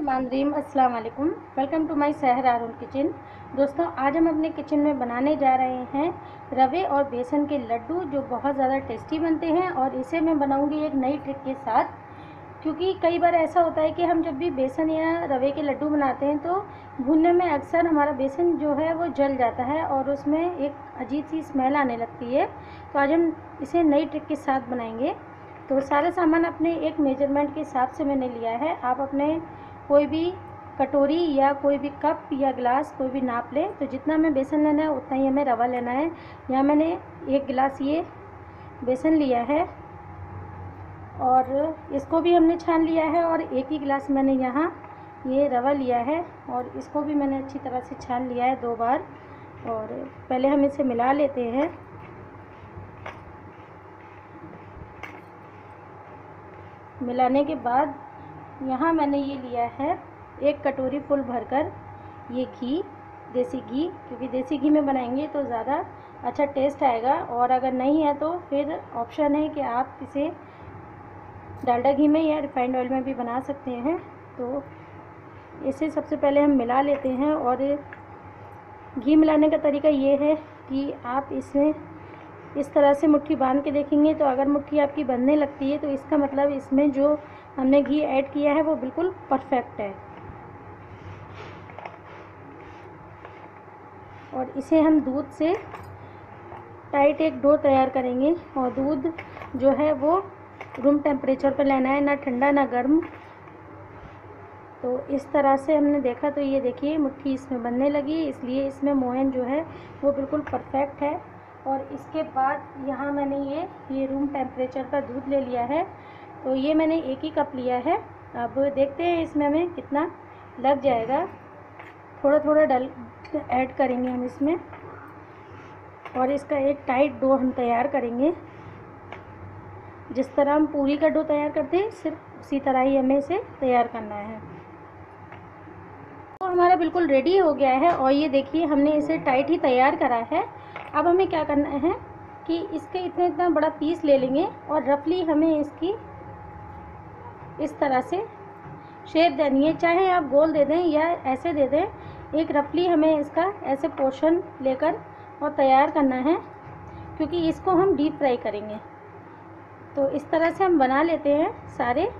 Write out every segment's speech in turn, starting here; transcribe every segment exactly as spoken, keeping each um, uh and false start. रहीम अस्सलाम वालेकुम, welcome to my सहर हारून किचन। दोस्तों, आज हम अपने किचन में बनाने जा रहे हैं रवे और बेसन के लड्डू, जो बहुत ज़्यादा टेस्टी बनते हैं। और इसे मैं बनाऊंगी एक नई ट्रिक के साथ, क्योंकि कई बार ऐसा होता है कि हम जब भी बेसन या रवे के लड्डू बनाते हैं तो भुनने में अक्सर हमारा बेसन जो है वो जल जाता है और उसमें एक अजीब सी स्मेल आने लगती है। तो आज हम इसे नई ट्रिक के साथ बनाएँगे। तो सारा सामान अपने एक मेजरमेंट के हिसाब से मैंने लिया है। आप अपने कोई भी कटोरी या कोई भी कप या गिलास कोई भी नाप लें। तो जितना हमें बेसन लेना है उतना ही हमें रवा लेना है। यहाँ मैंने एक गिलास ये बेसन लिया है और इसको भी हमने छान लिया है, और एक ही गिलास मैंने यहाँ ये रवा लिया है और इसको भी मैंने अच्छी तरह से छान लिया है दो बार। और पहले हम इसे मिला लेते हैं। मिलाने के बाद यहाँ मैंने ये लिया है एक कटोरी फुल भरकर ये घी, देसी घी, क्योंकि देसी घी में बनाएंगे तो ज़्यादा अच्छा टेस्ट आएगा। और अगर नहीं है तो फिर ऑप्शन है कि आप इसे डालडा घी में या रिफाइंड ऑयल में भी बना सकते हैं। तो इसे सबसे पहले हम मिला लेते हैं। और घी मिलाने का तरीका ये है कि आप इसमें इस तरह से मुट्ठी बांध के देखेंगे, तो अगर मुट्ठी आपकी बंधने लगती है तो इसका मतलब इसमें जो हमने घी ऐड किया है वो बिल्कुल परफेक्ट है। और इसे हम दूध से टाइट एक डो तैयार करेंगे। और दूध जो है वो रूम टेम्परेचर पर लेना है, ना ठंडा ना गर्म। तो इस तरह से हमने देखा तो ये देखिए मुट्ठी इसमें बनने लगी, इसलिए इसमें मोहन जो है वो बिल्कुल परफेक्ट है। और इसके बाद यहाँ मैंने ये ये रूम टेम्परेचर का दूध ले लिया है। तो ये मैंने एक ही कप लिया है। अब देखते हैं इसमें हमें कितना लग जाएगा। थोड़ा थोड़ा डल ऐड करेंगे हम इसमें और इसका एक टाइट डो हम तैयार करेंगे। जिस तरह हम पूरी का डो तैयार करते हैं सिर्फ उसी तरह ही हमें इसे तैयार करना है। तो हमारा बिल्कुल रेडी हो गया है और ये देखिए हमने इसे टाइट ही तैयार करा है। अब हमें क्या करना है कि इसके इतना इतना बड़ा पीस ले लेंगे और रफली हमें इसकी इस तरह से शेप देनी है। चाहे आप गोल दे दें या ऐसे दे दें, एक रफली हमें इसका ऐसे पोर्शन लेकर और तैयार करना है, क्योंकि इसको हम डीप फ्राई करेंगे। तो इस तरह से हम बना लेते हैं सारे।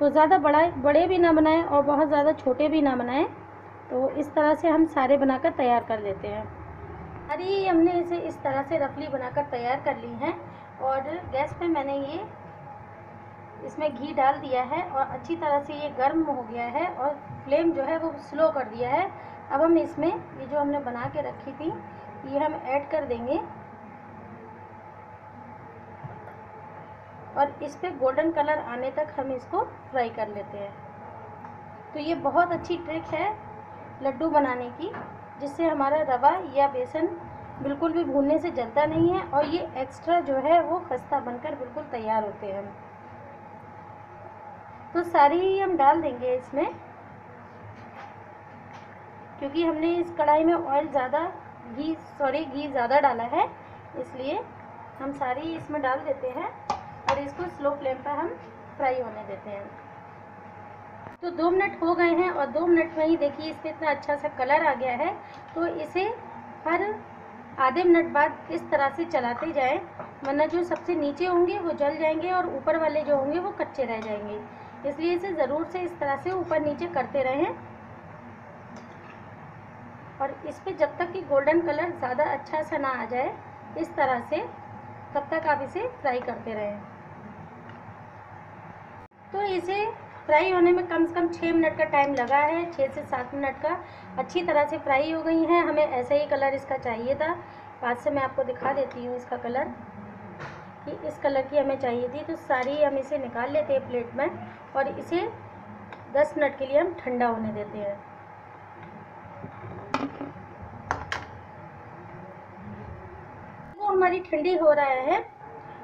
तो ज़्यादा बड़ा बड़े भी ना बनाएं और बहुत ज़्यादा छोटे भी ना बनाएं। तो इस तरह से हम सारे बनाकर तैयार कर लेते हैं। अरे हमने इसे इस तरह से रफली बनाकर तैयार कर ली है। और गैस पे मैंने ये इसमें घी डाल दिया है और अच्छी तरह से ये गर्म हो गया है और फ्लेम जो है वो स्लो कर दिया है। अब हम इसमें ये जो हमने बना के रखी थी ये हम ऐड कर देंगे और इस पर गोल्डन कलर आने तक हम इसको फ्राई कर लेते हैं। तो ये बहुत अच्छी ट्रिक है लड्डू बनाने की, जिससे हमारा रवा या बेसन बिल्कुल भी भूनने से जलता नहीं है और ये एक्स्ट्रा जो है वो खस्ता बनकर बिल्कुल तैयार होते हैं। तो सारी ही हम डाल देंगे इसमें, क्योंकि हमने इस कढ़ाई में ऑयल ज़्यादा घी सॉरी घी ज़्यादा डाला है, इसलिए हम सारी इसमें डाल देते हैं और इसको स्लो फ्लेम पर हम फ्राई होने देते हैं। तो दो मिनट हो गए हैं और दो मिनट में ही देखिए इस पर इतना अच्छा सा कलर आ गया है। तो इसे हर आधे मिनट बाद इस तरह से चलाते जाएं, वरना जो सबसे नीचे होंगे वो जल जाएंगे और ऊपर वाले जो होंगे वो कच्चे रह जाएंगे। इसलिए इसे ज़रूर से इस तरह से ऊपर नीचे करते रहें। और इस पर जब तक कि गोल्डन कलर ज़्यादा अच्छा सा ना आ जाए इस तरह से, तब तक आप इसे फ्राई करते रहें। तो इसे फ्राई होने में कम से कम छः मिनट का टाइम लगा है, छः से सात मिनट का। अच्छी तरह से फ्राई हो गई है। हमें ऐसा ही कलर इसका चाहिए था। पास से मैं आपको दिखा देती हूँ इसका कलर, कि इस कलर की हमें चाहिए थी। तो सारी हम इसे निकाल लेते हैं प्लेट में और इसे दस मिनट के लिए हम ठंडा होने देते हैं। वो हमारी ठंडी हो रहा है।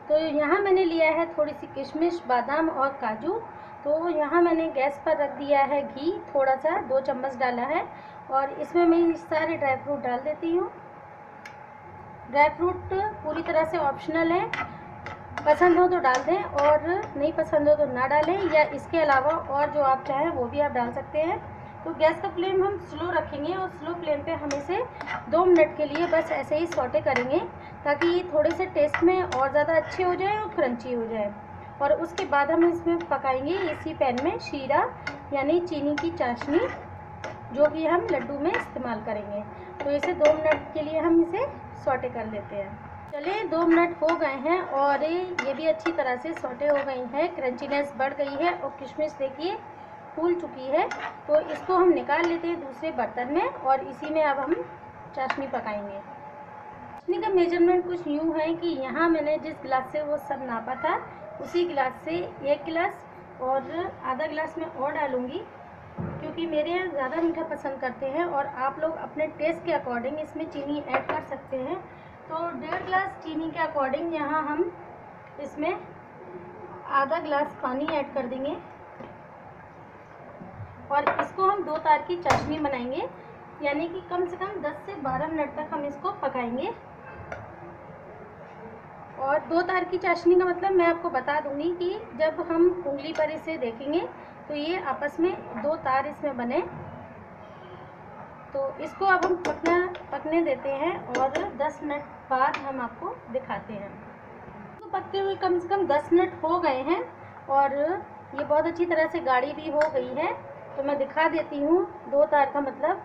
तो यहाँ मैंने लिया है थोड़ी सी किशमिश, बादाम और काजू। तो यहाँ मैंने गैस पर रख दिया है घी, थोड़ा सा दो चम्मच डाला है और इसमें मैं सारे ड्राई फ्रूट डाल देती हूँ। ड्राई फ्रूट पूरी तरह से ऑप्शनल है, पसंद हो तो डाल दें और नहीं पसंद हो तो ना डालें, या इसके अलावा और जो आप चाहें वो भी आप डाल सकते हैं। तो गैस का फ्लेम हम स्लो रखेंगे और स्लो फ्लेम पे हम इसे दो मिनट के लिए बस ऐसे ही सौटे करेंगे ताकि ये थोड़े से टेस्ट में और ज़्यादा अच्छे हो जाए और क्रंची हो जाए। और उसके बाद हम इसमें पकाएंगे इसी पैन में शीरा यानी चीनी की चाशनी, जो कि हम लड्डू में इस्तेमाल करेंगे। तो इसे दो मिनट के लिए हम इसे सौटे कर लेते हैं। चले दो मिनट हो गए हैं और ये भी अच्छी तरह से सौटे हो गई है, क्रंचीनेस बढ़ गई है और किशमिश देखिए फूल चुकी है। तो इसको हम निकाल लेते हैं दूसरे बर्तन में और इसी में अब हम चाशनी पकाएंगे। चाशनी का मेजरमेंट कुछ यूँ है कि यहाँ मैंने जिस गिलास से वो सब नापा था उसी गिलास से एक गिलास और आधा गिलास में और डालूँगी, क्योंकि मेरे यहाँ ज़्यादा मीठा पसंद करते हैं और आप लोग अपने टेस्ट के अकॉर्डिंग इसमें चीनी ऐड कर सकते हैं। तो डेढ़ गिलास चीनी के अकॉर्डिंग यहाँ हम इसमें आधा गिलास पानी ऐड कर देंगे और इसको हम दो तार की चाशनी बनाएंगे, यानी कि कम से कम दस से बारह मिनट तक हम इसको पकाएंगे। और दो तार की चाशनी का मतलब मैं आपको बता दूंगी कि जब हम उंगली पर इसे देखेंगे तो ये आपस में दो तार इसमें बने। तो इसको अब हम पकना पकने देते हैं और दस मिनट बाद हम आपको दिखाते हैं। तो पकते हुए कम से कम दस मिनट हो गए हैं और ये बहुत अच्छी तरह से गाढ़ी भी हो गई है। तो मैं दिखा देती हूँ, दो तार का मतलब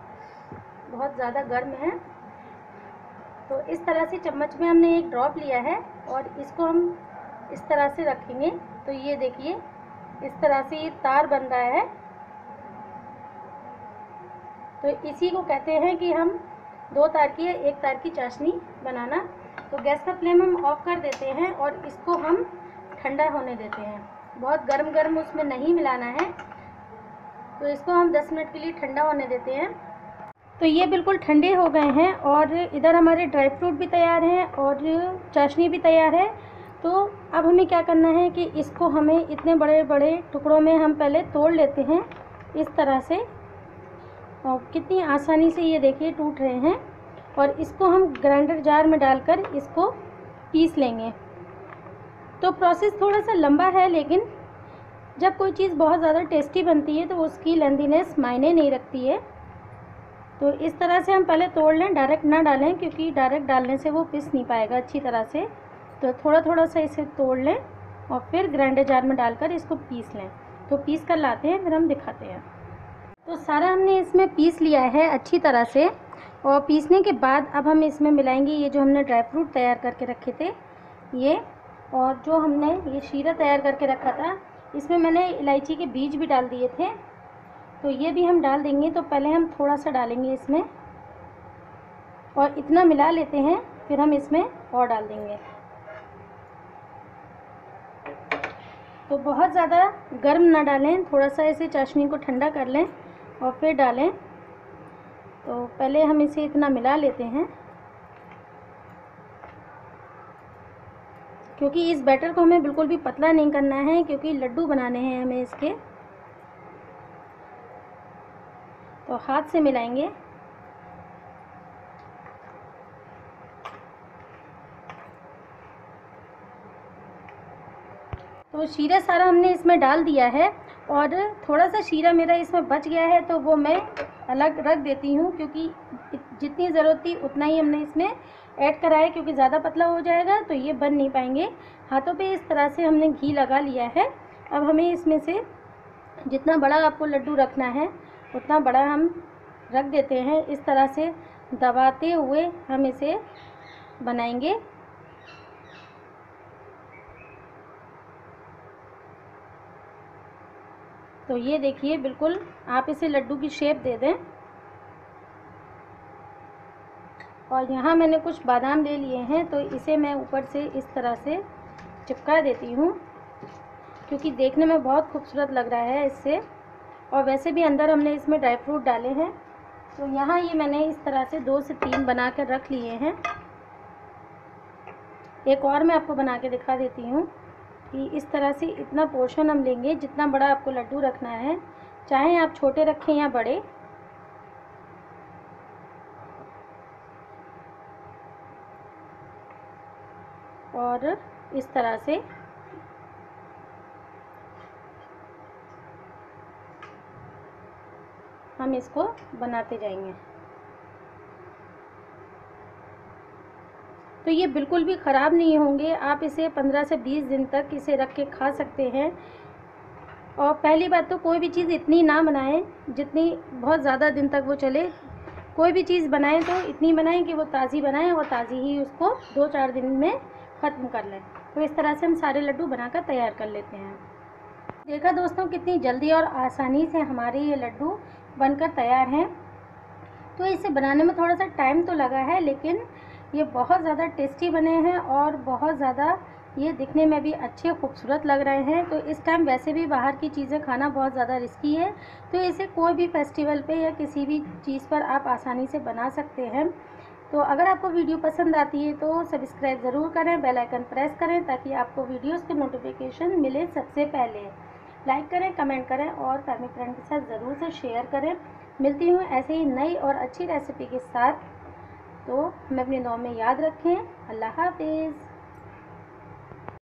बहुत ज़्यादा गर्म है। तो इस तरह से चम्मच में हमने एक ड्रॉप लिया है और इसको हम इस तरह से रखेंगे। तो ये देखिए इस तरह से ये तार बन रहा है। तो इसी को कहते हैं कि हम दो तार की एक तार की चाशनी बनाना। तो गैस का फ्लेम हम ऑफ कर देते हैं और इसको हम ठंडा होने देते हैं, बहुत गर्म गर्म उसमें नहीं मिलाना है। तो इसको हम दस मिनट के लिए ठंडा होने देते हैं। तो ये बिल्कुल ठंडे हो गए हैं और इधर हमारे ड्राई फ्रूट भी तैयार हैं और चाशनी भी तैयार है। तो अब हमें क्या करना है कि इसको हमें इतने बड़े बड़े टुकड़ों में हम पहले तोड़ लेते हैं इस तरह से, और कितनी आसानी से ये देखिए टूट रहे हैं। और इसको हम ग्राइंडर जार में डालकर इसको पीस लेंगे। तो प्रोसेस थोड़ा सा लंबा है, लेकिन जब कोई चीज़ बहुत ज़्यादा टेस्टी बनती है तो उसकी लेंथीनेस मायने नहीं रखती है। तो इस तरह से हम पहले तोड़ लें, डायरेक्ट ना डालें, क्योंकि डायरेक्ट डालने से वो पिस नहीं पाएगा अच्छी तरह से। तो थोड़ा थोड़ा सा इसे तोड़ लें और फिर ग्राइंडर जार में डालकर इसको पीस लें। तो पीस कर लाते हैं, फिर हम दिखाते हैं। तो सारा हमने इसमें पीस लिया है अच्छी तरह से और पीसने के बाद अब हम इसमें मिलाएंगे ये जो हमने ड्राई फ्रूट तैयार करके रखे थे ये, और जो हमने ये शीरा तैयार करके रखा था इसमें मैंने इलायची के बीज भी डाल दिए थे, तो ये भी हम डाल देंगे। तो पहले हम थोड़ा सा डालेंगे इसमें और इतना मिला लेते हैं, फिर हम इसमें और डाल देंगे। तो बहुत ज़्यादा गर्म ना डालें, थोड़ा सा इसे चाशनी को ठंडा कर लें और फिर डालें। तो पहले हम इसे इतना मिला लेते हैं, क्योंकि इस बैटर को हमें बिल्कुल भी पतला नहीं करना है, क्योंकि लड्डू बनाने हैं हमें इसके। तो हाथ से मिलाएंगे। तो शीरा सारा हमने इसमें डाल दिया है और थोड़ा सा शीरा मेरा इसमें बच गया है तो वो मैं अलग रख देती हूँ, क्योंकि जितनी ज़रूरत थी उतना ही हमने इसमें ऐड करा है, क्योंकि ज़्यादा पतला हो जाएगा तो ये बन नहीं पाएंगे। हाथों पे इस तरह से हमने घी लगा लिया है। अब हमें इसमें से जितना बड़ा आपको लड्डू रखना है उतना बड़ा हम रख देते हैं। इस तरह से दबाते हुए हम इसे बनाएंगे। तो ये देखिए बिल्कुल आप इसे लड्डू की शेप दे दें। और यहाँ मैंने कुछ बादाम ले लिए हैं तो इसे मैं ऊपर से इस तरह से चिपका देती हूँ, क्योंकि देखने में बहुत खूबसूरत लग रहा है इससे। और वैसे भी अंदर हमने इसमें ड्राई फ्रूट डाले हैं। तो यहाँ ये मैंने इस तरह से दो से तीन बना कर रख लिए हैं। एक और मैं आपको बना के दिखा देती हूँ कि इस तरह से इतना पोर्शन हम लेंगे जितना बड़ा आपको लड्डू रखना है, चाहे आप छोटे रखें या बड़े। और इस तरह से हम इसको बनाते जाएंगे। तो ये बिल्कुल भी ख़राब नहीं होंगे, आप इसे पंद्रह से बीस दिन तक इसे रख के खा सकते हैं। और पहली बात तो कोई भी चीज़ इतनी ना बनाएं जितनी बहुत ज़्यादा दिन तक वो चले। कोई भी चीज़ बनाएं तो इतनी बनाएं कि वो ताज़ी बनाएं और ताज़ी ही उसको दो चार दिन में ख़त्म कर लें। तो इस तरह से हम सारे लड्डू बनाकर तैयार कर लेते हैं। देखा दोस्तों कितनी जल्दी और आसानी से हमारे ये लड्डू बनकर तैयार हैं। तो इसे बनाने में थोड़ा सा टाइम तो लगा है, लेकिन ये बहुत ज़्यादा टेस्टी बने हैं और बहुत ज़्यादा ये दिखने में भी अच्छे खूबसूरत लग रहे हैं। तो इस टाइम वैसे भी बाहर की चीज़ें खाना बहुत ज़्यादा रिस्की है, तो इसे कोई भी फेस्टिवल पे या किसी भी चीज़ पर आप आसानी से बना सकते हैं। तो अगर आपको वीडियो पसंद आती है तो सब्सक्राइब ज़रूर करें, बेल आइकन प्रेस करें ताकि आपको वीडियोस के नोटिफिकेशन मिले सबसे पहले। लाइक करें, कमेंट करें और फैमिली फ्रेंड के साथ ज़रूर से शेयर करें। मिलती हूँ ऐसे ही नई और अच्छी रेसिपी के साथ। तो हमें अपने नाम में याद रखें। अल्लाह हाफिज़।